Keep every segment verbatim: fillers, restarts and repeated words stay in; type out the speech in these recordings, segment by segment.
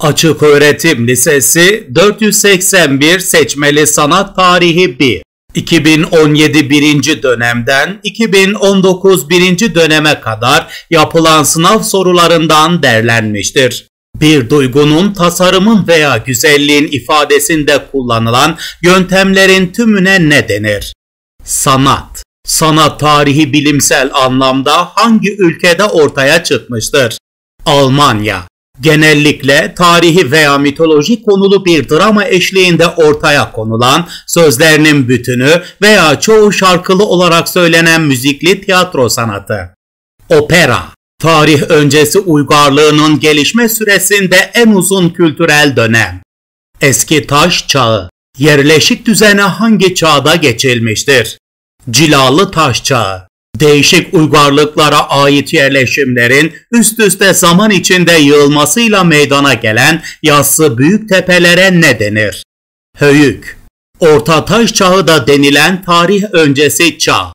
Açık Öğretim Lisesi dört yüz seksen bir Seçmeli Sanat Tarihi bir iki bin on yedi birinci dönemden iki bin on dokuz birinci döneme kadar yapılan sınav sorularından derlenmiştir. Bir duygunun, tasarımın veya güzelliğin ifadesinde kullanılan yöntemlerin tümüne ne denir? Sanat. Sanat tarihi bilimsel anlamda hangi ülkede ortaya çıkmıştır? Almanya. Genellikle tarihi veya mitoloji konulu bir drama eşliğinde ortaya konulan, sözlerinin bütünü veya çoğu şarkılı olarak söylenen müzikli tiyatro sanatı. Opera. Tarih öncesi uygarlığının gelişme süresinde en uzun kültürel dönem. Eski Taş Çağı. Yerleşik düzene hangi çağda geçilmiştir? Cilalı Taş Çağı. Değişik uygarlıklara ait yerleşimlerin üst üste zaman içinde yığılmasıyla meydana gelen yassı büyük tepelere ne denir? Höyük. Orta Taş Çağı da denilen tarih öncesi çağ.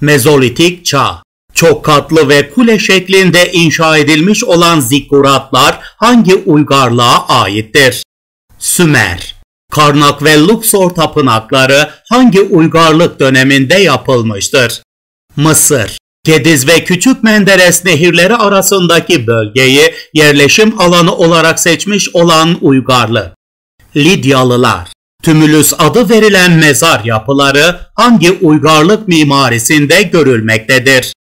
Mezolitik Çağ. Çok katlı ve kule şeklinde inşa edilmiş olan zikkuratlar hangi uygarlığa aittir? Sümer. Karnak ve Luxor tapınakları hangi uygarlık döneminde yapılmıştır? Mısır. Gediz ve Küçük Menderes nehirleri arasındaki bölgeyi yerleşim alanı olarak seçmiş olan uygarlık. Lidyalılar. Tümülüs adı verilen mezar yapıları hangi uygarlık mimarisinde görülmektedir?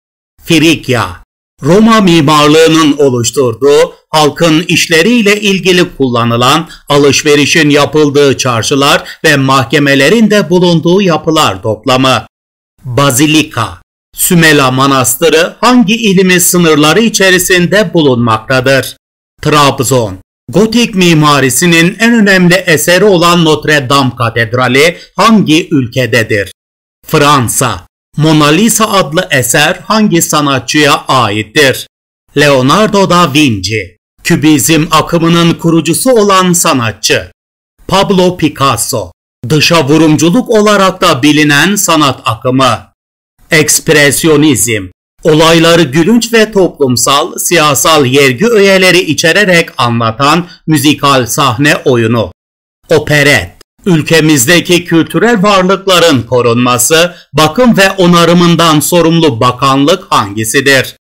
Frigya. Roma mimarlığının oluşturduğu, halkın işleriyle ilgili kullanılan, alışverişin yapıldığı çarşılar ve mahkemelerin de bulunduğu yapılar toplamı. Bazilika. Sümela Manastırı hangi ilimiz sınırları içerisinde bulunmaktadır? Trabzon. Gotik mimarisinin en önemli eseri olan Notre Dame Katedrali hangi ülkededir? Fransa. Mona Lisa adlı eser hangi sanatçıya aittir? Leonardo da Vinci. Kübizm akımının kurucusu olan sanatçı. Pablo Picasso. Dışa vurumculuk olarak da bilinen sanat akımı. Ekspresyonizm. Olayları gülünç ve toplumsal, siyasal yergi öğeleri içererek anlatan müzikal sahne oyunu. Operet. Ülkemizdeki kültürel varlıkların korunması, bakım ve onarımından sorumlu bakanlık hangisidir?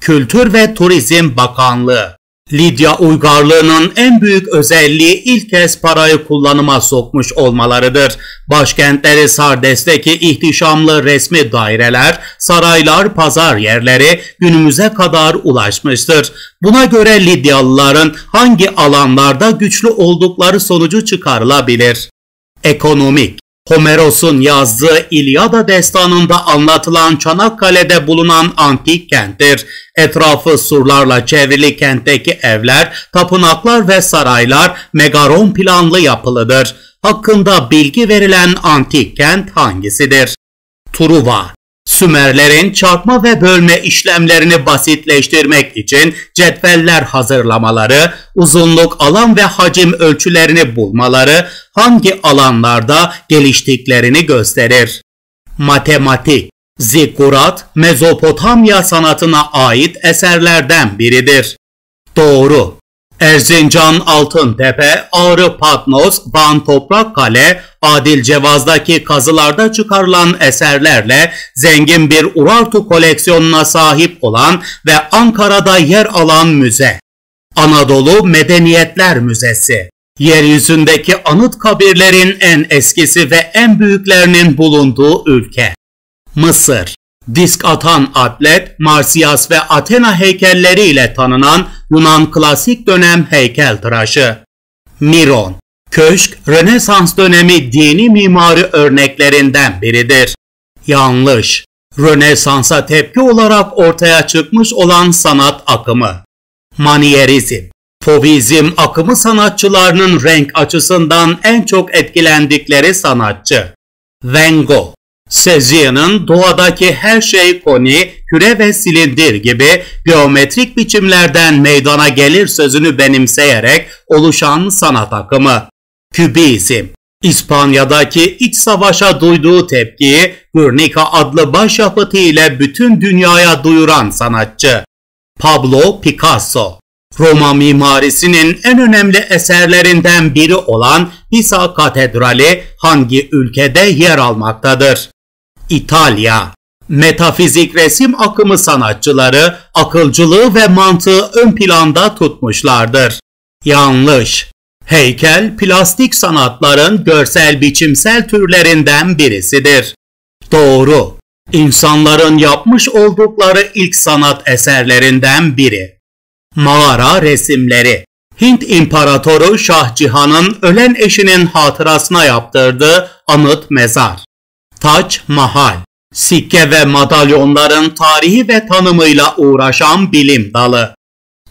Kültür ve Turizm Bakanlığı. Lidya uygarlığının en büyük özelliği ilk kez parayı kullanıma sokmuş olmalarıdır. Başkentleri Sardes'teki ihtişamlı resmi daireler, saraylar, pazar yerleri günümüze kadar ulaşmıştır. Buna göre Lidyalıların hangi alanlarda güçlü oldukları sonucu çıkarılabilir? Ekonomik. Homeros'un yazdığı İlyada destanında anlatılan Çanakkale'de bulunan antik kenttir. Etrafı surlarla çevrili kentteki evler, tapınaklar ve saraylar megaron planlı yapılıdır. Hakkında bilgi verilen antik kent hangisidir? Truva. Sümerlerin çarpma ve bölme işlemlerini basitleştirmek için cetveller hazırlamaları, uzunluk, alan ve hacim ölçülerini bulmaları hangi alanlarda geliştiklerini gösterir? Matematik. Zikkurat, Mezopotamya sanatına ait eserlerden biridir. Doğru. Erzincan, Altıntepe, Ağrı, Patnos, Van, Toprakkale, Adil Cevaz'daki kazılarda çıkarılan eserlerle zengin bir Urartu koleksiyonuna sahip olan ve Ankara'da yer alan müze. Anadolu Medeniyetler Müzesi. Yeryüzündeki anıt kabirlerin en eskisi ve en büyüklerinin bulunduğu ülke. Mısır. Disk atan atlet, Marsiyas ve Athena heykelleriyle tanınan Yunan klasik dönem heykeltıraşı. Miron. Köşk, Rönesans dönemi dini mimari örneklerinden biridir. Yanlış. Rönesans'a tepki olarak ortaya çıkmış olan sanat akımı. Manierizm. Fauvizm akımı sanatçılarının renk açısından en çok etkilendikleri sanatçı. Van Gogh. Cézanne'ın doğadaki her şey koni, küre ve silindir gibi geometrik biçimlerden meydana gelir sözünü benimseyerek oluşan sanat akımı. Kübizm. İspanya'daki iç savaşa duyduğu tepkiyi Guernica adlı başyapıtı ile bütün dünyaya duyuran sanatçı. Pablo Picasso. Roma mimarisinin en önemli eserlerinden biri olan Pisa Katedrali hangi ülkede yer almaktadır? İtalya. Metafizik resim akımı sanatçıları akılcılığı ve mantığı ön planda tutmuşlardır. Yanlış. Heykel, plastik sanatların görsel biçimsel türlerinden birisidir. Doğru. İnsanların yapmış oldukları ilk sanat eserlerinden biri. Mağara resimleri. Hint İmparatoru Şah Cihan'ın ölen eşinin hatırasına yaptırdığı anıt mezar. Taj Mahal. Sikke ve madalyonların tarihi ve tanımıyla uğraşan bilim dalı.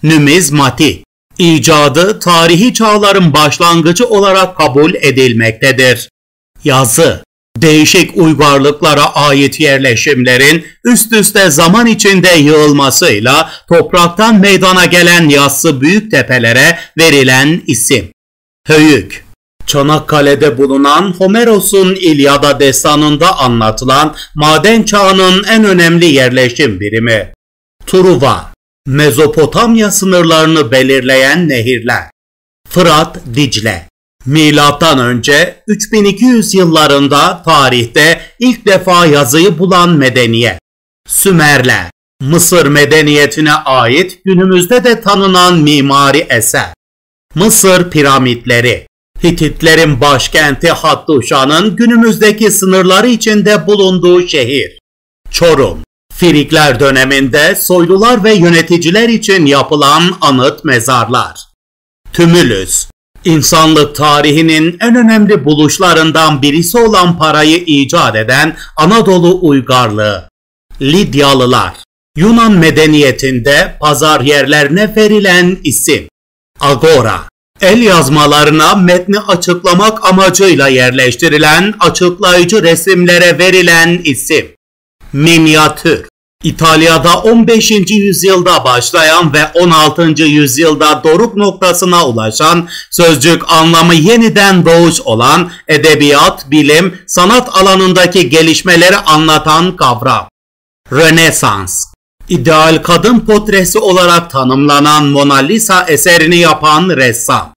Nümizmatik. İcadı tarihi çağların başlangıcı olarak kabul edilmektedir. Yazı. Değişik uygarlıklara ait yerleşimlerin üst üste zaman içinde yığılmasıyla topraktan meydana gelen yassı büyük tepelere verilen isim. Höyük. Çanakkale'de bulunan Homeros'un İlyada destanında anlatılan maden çağının en önemli yerleşim birimi. Truva. Mezopotamya sınırlarını belirleyen nehirler. Fırat, Dicle. Milattan önce üç bin iki yüz yıllarında tarihte ilk defa yazıyı bulan medeniyet. Sümerler. Mısır medeniyetine ait günümüzde de tanınan mimari eser. Mısır piramitleri. Hititlerin başkenti Hattuşa'nın günümüzdeki sınırları içinde bulunduğu şehir. Çorum. Firikler döneminde soylular ve yöneticiler için yapılan anıt mezarlar. Tümülüs. İnsanlık tarihinin en önemli buluşlarından birisi olan parayı icat eden Anadolu uygarlığı. Lidyalılar. Yunan medeniyetinde pazar yerlerine verilen isim. Agora. El yazmalarına metni açıklamak amacıyla yerleştirilen açıklayıcı resimlere verilen isim. Minyatür. İtalya'da on beşinci yüzyılda başlayan ve on altıncı yüzyılda doruk noktasına ulaşan, sözcük anlamı yeniden doğuş olan, edebiyat, bilim, sanat alanındaki gelişmeleri anlatan kavram. Rönesans. İdeal kadın portresi olarak tanımlanan Mona Lisa eserini yapan ressam.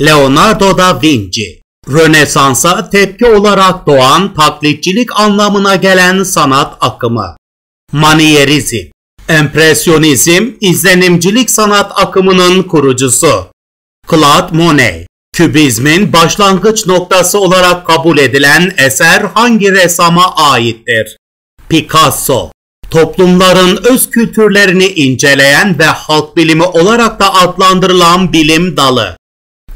Leonardo da Vinci. Rönesans'a tepki olarak doğan taklitçilik anlamına gelen sanat akımı. Manierizm. Empresyonizm, izlenimcilik sanat akımının kurucusu. Claude Monet. Kübizmin başlangıç noktası olarak kabul edilen eser hangi ressama aittir? Picasso. Toplumların öz kültürlerini inceleyen ve halk bilimi olarak da adlandırılan bilim dalı.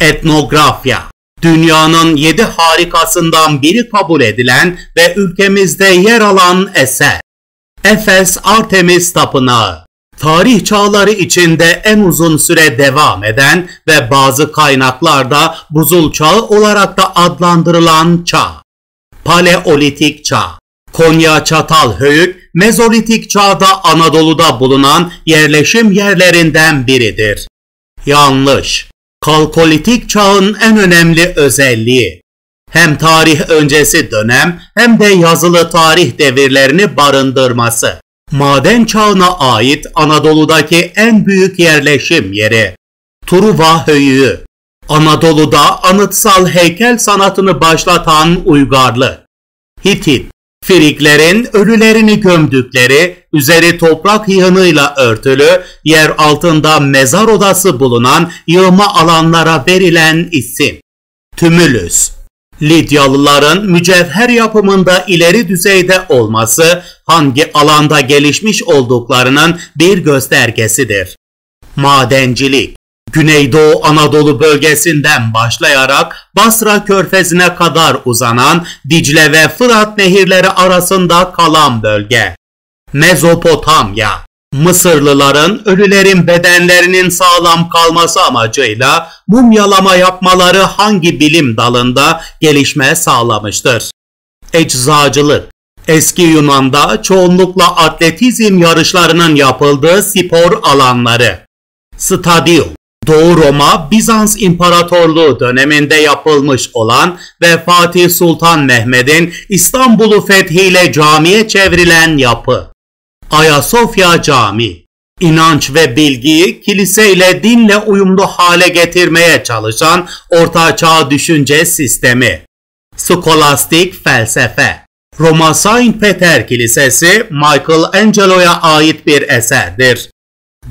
Etnografya. Dünyanın yedi harikasından biri kabul edilen ve ülkemizde yer alan eser. Efes Artemis Tapınağı. Tarih çağları içinde en uzun süre devam eden ve bazı kaynaklarda buzul çağı olarak da adlandırılan çağ. Paleolitik çağ. Konya Çatalhöyük, Mezolitik çağda Anadolu'da bulunan yerleşim yerlerinden biridir. Yanlış. Kalkolitik çağın en önemli özelliği. Hem tarih öncesi dönem hem de yazılı tarih devirlerini barındırması. Maden çağına ait Anadolu'daki en büyük yerleşim yeri. Truva Höyüğü. Anadolu'da anıtsal heykel sanatını başlatan uygarlık. Hitit. Firiklerin ölülerini gömdükleri, üzeri toprak yığınıyla örtülü, yer altında mezar odası bulunan yığma alanlara verilen isim. Tümülüs. Lidyalıların mücevher yapımında ileri düzeyde olması hangi alanda gelişmiş olduklarının bir göstergesidir. Madencilik. Güneydoğu Anadolu bölgesinden başlayarak Basra Körfezi'ne kadar uzanan Dicle ve Fırat nehirleri arasında kalan bölge. Mezopotamya. Mısırlıların ölülerin bedenlerinin sağlam kalması amacıyla mumyalama yapmaları hangi bilim dalında gelişme sağlamıştır? Eczacılık. Eski Yunan'da çoğunlukla atletizm yarışlarının yapıldığı spor alanları. Stadyum. Doğu Roma, Bizans İmparatorluğu döneminde yapılmış olan ve Fatih Sultan Mehmet'in İstanbul'u fethiyle camiye çevrilen yapı. Ayasofya Camii. İnanç ve bilgiyi kilise ile dinle uyumlu hale getirmeye çalışan Orta Çağ düşünce sistemi. Skolastik felsefe. Roma Saint Peter Kilisesi Michelangelo'ya ait bir eserdir.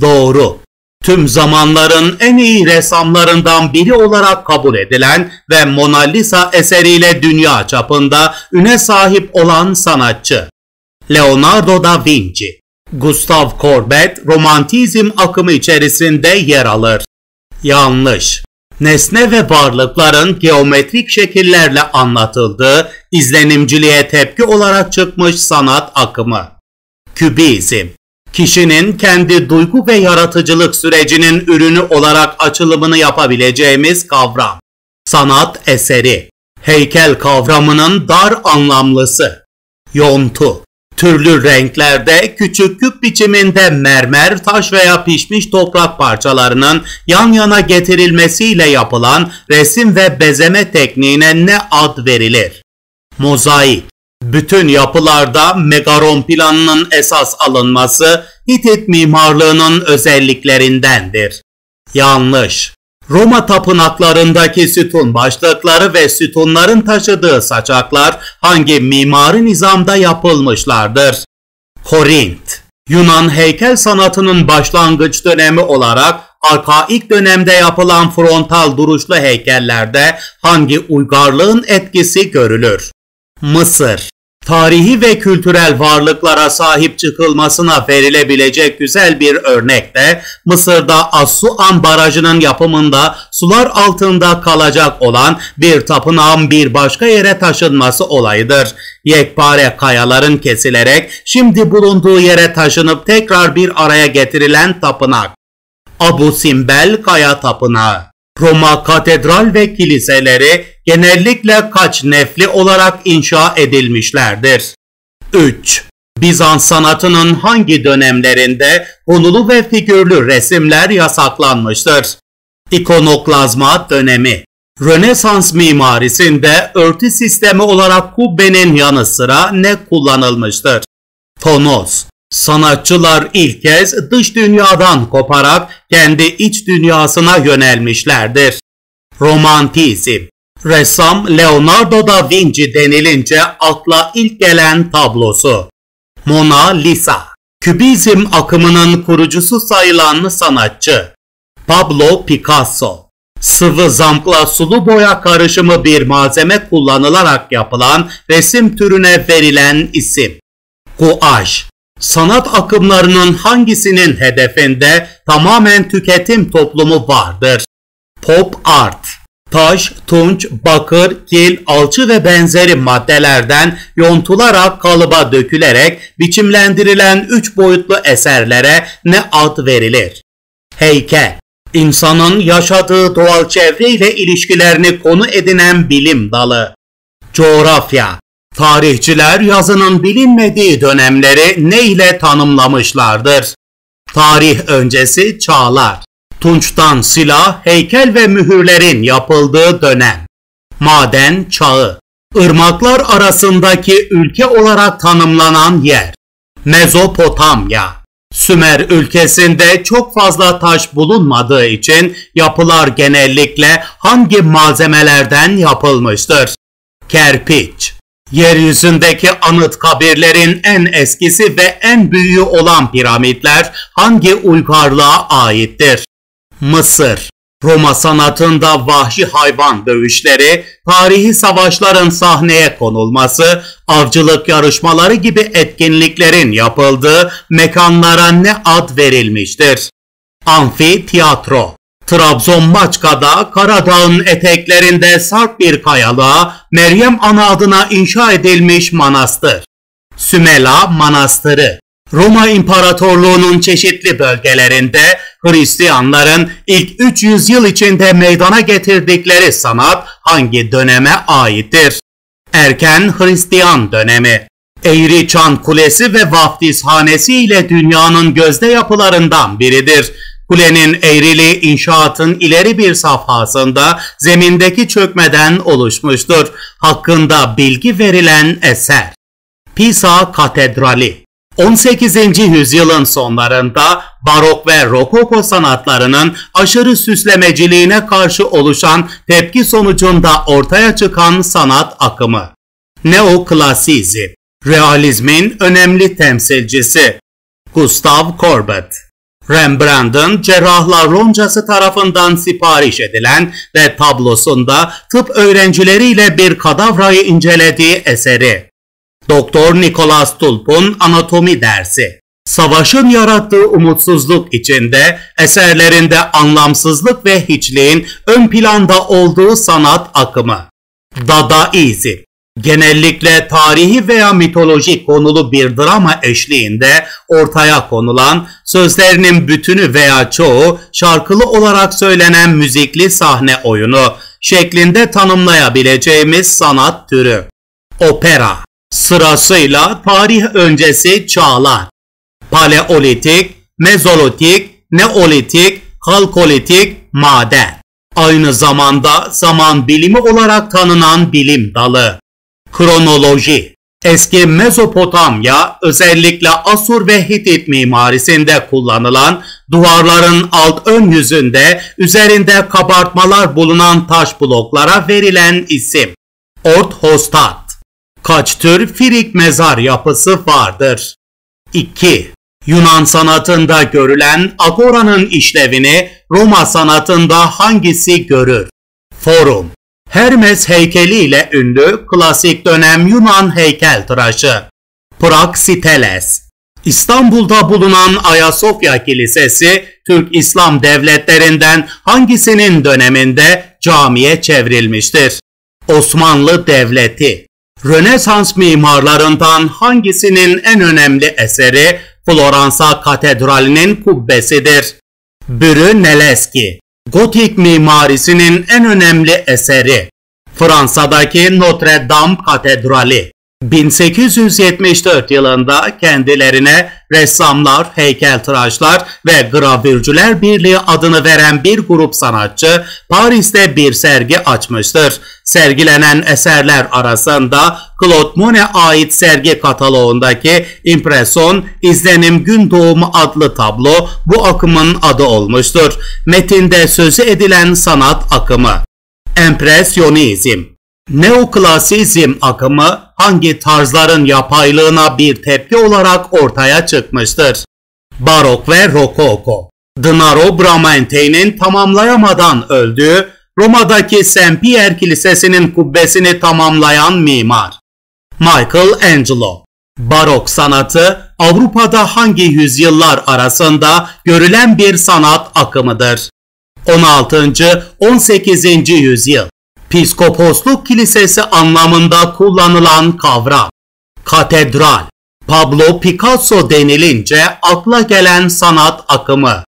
Doğru. Tüm zamanların en iyi ressamlarından biri olarak kabul edilen ve Mona Lisa eseriyle dünya çapında üne sahip olan sanatçı. Leonardo da Vinci. Gustave Courbet romantizm akımı içerisinde yer alır. Yanlış. Nesne ve varlıkların geometrik şekillerle anlatıldığı, izlenimciliğe tepki olarak çıkmış sanat akımı. Kübizm. Kişinin kendi duygu ve yaratıcılık sürecinin ürünü olarak açılımını yapabileceğimiz kavram. Sanat eseri. Heykel kavramının dar anlamlısı. Yontu. Türlü renklerde küçük küp biçiminde mermer, taş veya pişmiş toprak parçalarının yan yana getirilmesiyle yapılan resim ve bezeme tekniğine ne ad verilir? Mozaik. Bütün yapılarda megaron planının esas alınması Hitit mimarlığının özelliklerindendir. Yanlış. Roma tapınaklarındaki sütun başlıkları ve sütunların taşıdığı saçaklar hangi mimari nizamda yapılmışlardır? Korint. Yunan heykel sanatının başlangıç dönemi olarak arkaik dönemde yapılan frontal duruşlu heykellerde hangi uygarlığın etkisi görülür? Mısır. Tarihi ve kültürel varlıklara sahip çıkılmasına verilebilecek güzel bir örnek de Mısır'da Assuan Barajı'nın yapımında sular altında kalacak olan bir tapınağın bir başka yere taşınması olayıdır. Yekpare kayaların kesilerek şimdi bulunduğu yere taşınıp tekrar bir araya getirilen tapınak. Abu Simbel Kaya Tapınağı. Roma katedral ve kiliseleri genellikle kaç nefli olarak inşa edilmişlerdir? üç. Bizans sanatının hangi dönemlerinde konulu ve figürlü resimler yasaklanmıştır? İkonoklazma dönemi. Rönesans mimarisinde örtü sistemi olarak kubbenin yanı sıra ne kullanılmıştır? Tonos. Sanatçılar ilk kez dış dünyadan koparak kendi iç dünyasına yönelmişlerdir. Romantizm. Ressam Leonardo da Vinci denilince akla ilk gelen tablosu. Mona Lisa. Kübizm akımının kurucusu sayılan sanatçı. Pablo Picasso. Sıvı zamkla sulu boya karışımı bir malzeme kullanılarak yapılan resim türüne verilen isim. Guaş. Sanat akımlarının hangisinin hedefinde tamamen tüketim toplumu vardır? Pop art. Taş, tunç, bakır, kil, alçı ve benzeri maddelerden yontularak kalıba dökülerek biçimlendirilen üç boyutlu eserlere ne ad verilir? Heykel. İnsanın yaşadığı doğal çevreyle ilişkilerini konu edinen bilim dalı. Coğrafya. Tarihçiler yazının bilinmediği dönemleri ne ile tanımlamışlardır? Tarih öncesi çağlar. Tunçtan silah, heykel ve mühürlerin yapıldığı dönem. Maden çağı. Irmaklar arasındaki ülke olarak tanımlanan yer. Mezopotamya. Sümer ülkesinde çok fazla taş bulunmadığı için yapılar genellikle hangi malzemelerden yapılmıştır? Kerpiç. Yeryüzündeki anıt kabirlerin en eskisi ve en büyüğü olan piramitler hangi uygarlığa aittir? Mısır. Roma sanatında vahşi hayvan dövüşleri, tarihi savaşların sahneye konulması, avcılık yarışmaları gibi etkinliklerin yapıldığı mekanlara ne ad verilmiştir? Amfiteyatro. Trabzon Maçka'da Karadağ'ın eteklerinde sarp bir kayalığa Meryem Ana adına inşa edilmiş manastır. Sümela Manastırı. Roma İmparatorluğu'nun çeşitli bölgelerinde Hristiyanların ilk üç yüz yıl içinde meydana getirdikleri sanat hangi döneme aittir? Erken Hristiyan dönemi. Eğri Çan Kulesi ve Vaftizhanesi ile dünyanın gözde yapılarından biridir. Kulenin eğriliği inşaatın ileri bir safhasında zemindeki çökmeden oluşmuştur. Hakkında bilgi verilen eser. Pisa Katedrali. on sekizinci yüzyılın sonlarında barok ve rokoko sanatlarının aşırı süslemeciliğine karşı oluşan tepki sonucunda ortaya çıkan sanat akımı. Neoklasizm, realizmin önemli temsilcisi. Gustave Courbet, Rembrandt'ın cerrahlar loncası tarafından sipariş edilen ve tablosunda tıp öğrencileriyle bir kadavrayı incelediği eseri. Doktor Nicholas Tulp'un anatomi dersi. Savaşın yarattığı umutsuzluk içinde eserlerinde anlamsızlık ve hiçliğin ön planda olduğu sanat akımı. Dadaizm, genellikle tarihi veya mitolojik konulu bir drama eşliğinde ortaya konulan, sözlerinin bütünü veya çoğu şarkılı olarak söylenen müzikli sahne oyunu şeklinde tanımlayabileceğimiz sanat türü. Opera, sırasıyla tarih öncesi çağlar, paleolitik, mezolitik, neolitik, kalkolitik, maden, aynı zamanda zaman bilimi olarak tanınan bilim dalı. Kronoloji, eski Mezopotamya, özellikle Asur ve Hitit mimarisinde kullanılan duvarların alt ön yüzünde üzerinde kabartmalar bulunan taş bloklara verilen isim. Orthostat, kaç tür firik mezar yapısı vardır? iki. Yunan sanatında görülen agora'nın işlevini Roma sanatında hangisi görür? Forum, Hermes heykeliyle ünlü klasik dönem Yunan heykeltıraşı. Praxiteles, İstanbul'da bulunan Ayasofya Kilisesi, Türk İslam devletlerinden hangisinin döneminde camiye çevrilmiştir? Osmanlı Devleti, Rönesans mimarlarından hangisinin en önemli eseri Floransa Katedrali'nin kubbesidir? Brunelleschi, Gotik mimarisinin en önemli eseri Fransa'daki Notre Dame Katedrali. bin sekiz yüz yetmiş dört yılında kendilerine ressamlar, heykeltıraşlar ve gravürcüler birliği adını veren bir grup sanatçı Paris'te bir sergi açmıştır. Sergilenen eserler arasında Claude Monet'e ait sergi kataloğundaki İmpresyon, İzlenim Gün Doğumu adlı tablo bu akımın adı olmuştur. Metinde sözü edilen sanat akımı. Empresyonizm, neoklasizm akımı hangi tarzların yapaylığına bir tepki olarak ortaya çıkmıştır? Barok ve rokoko, Gennaro Bramante'nin tamamlayamadan öldüğü, Roma'daki Saint Pierre Kilisesi'nin kubbesini tamamlayan mimar. Michelangelo, barok sanatı Avrupa'da hangi yüzyıllar arasında görülen bir sanat akımıdır? on altıncı on sekizinci yüzyıl. Piskoposluk kilisesi anlamında kullanılan kavram. Katedral, Pablo Picasso denilince akla gelen sanat akımı.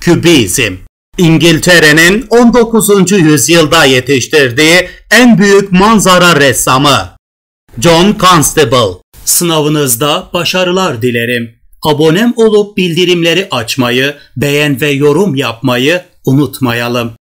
Kübizm, İngiltere'nin on dokuzuncu yüzyılda yetiştirdiği en büyük manzara ressamı. John Constable, sınavınızda başarılar dilerim. Abonem olup bildirimleri açmayı, beğen ve yorum yapmayı unutmayalım.